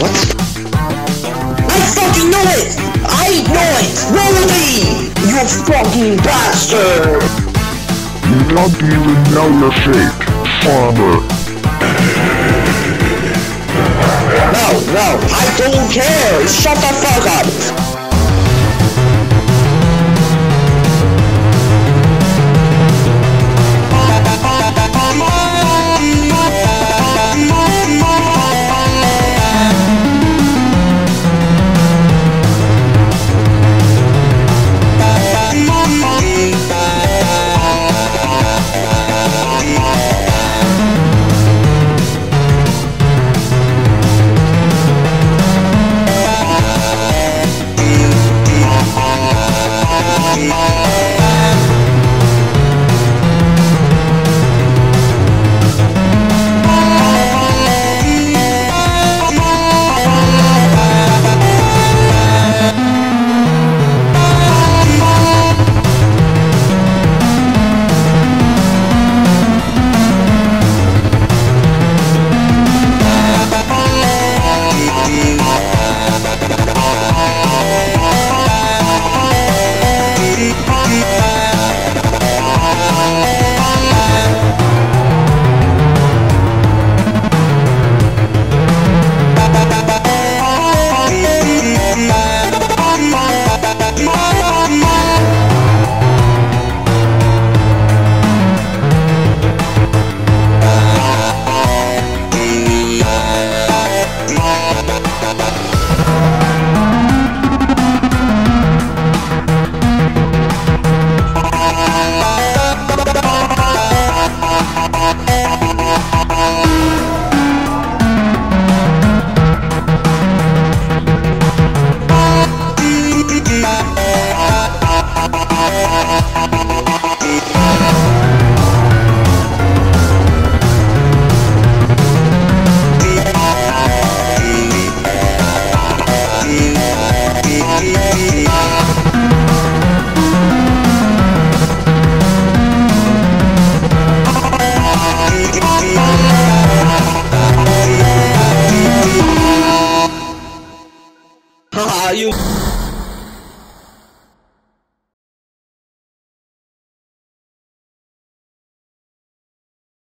What? I fucking know it! I know it! Wallaby! You fucking bastard! You not even know your fate, farmer. No, I don't care! Shut the fuck up!